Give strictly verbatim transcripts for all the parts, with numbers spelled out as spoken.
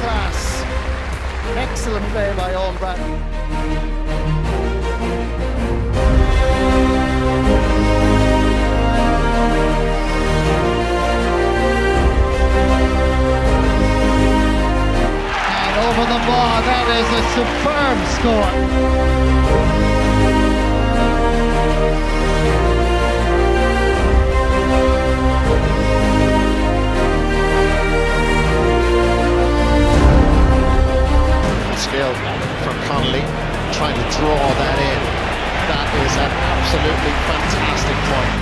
Class. Excellent play by Albrand. And over the bar, that is a superb score. From Connolly, trying to draw that in. That is an absolutely fantastic point.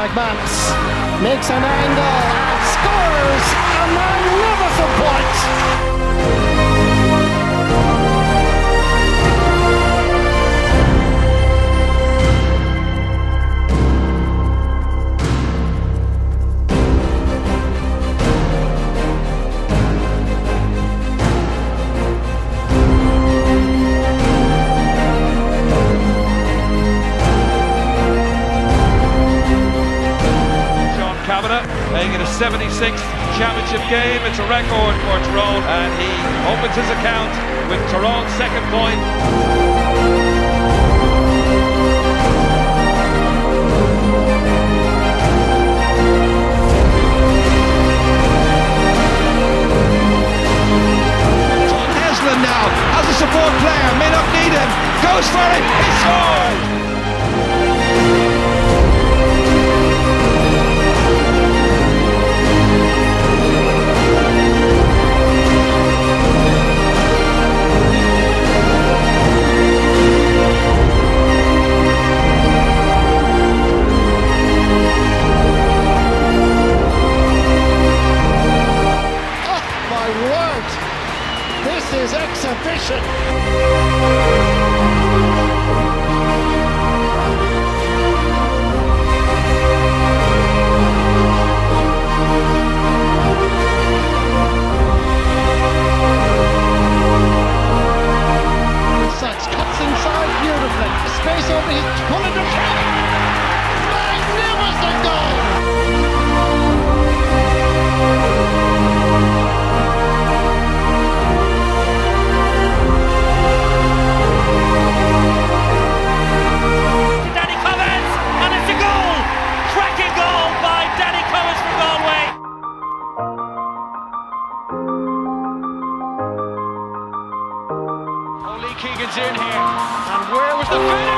McManus makes an angle and scores a magnificent point. Playing in his seventy-sixth championship game, it's a record for Tyrone, and he opens his account with Tyrone's second point. Eslyn now, as a support player, may not need him, goes for it, he scores! This is exhibition. Sets cuts inside beautifully. Space over his corner to play. Magnificent goal. In here, and where was the finish?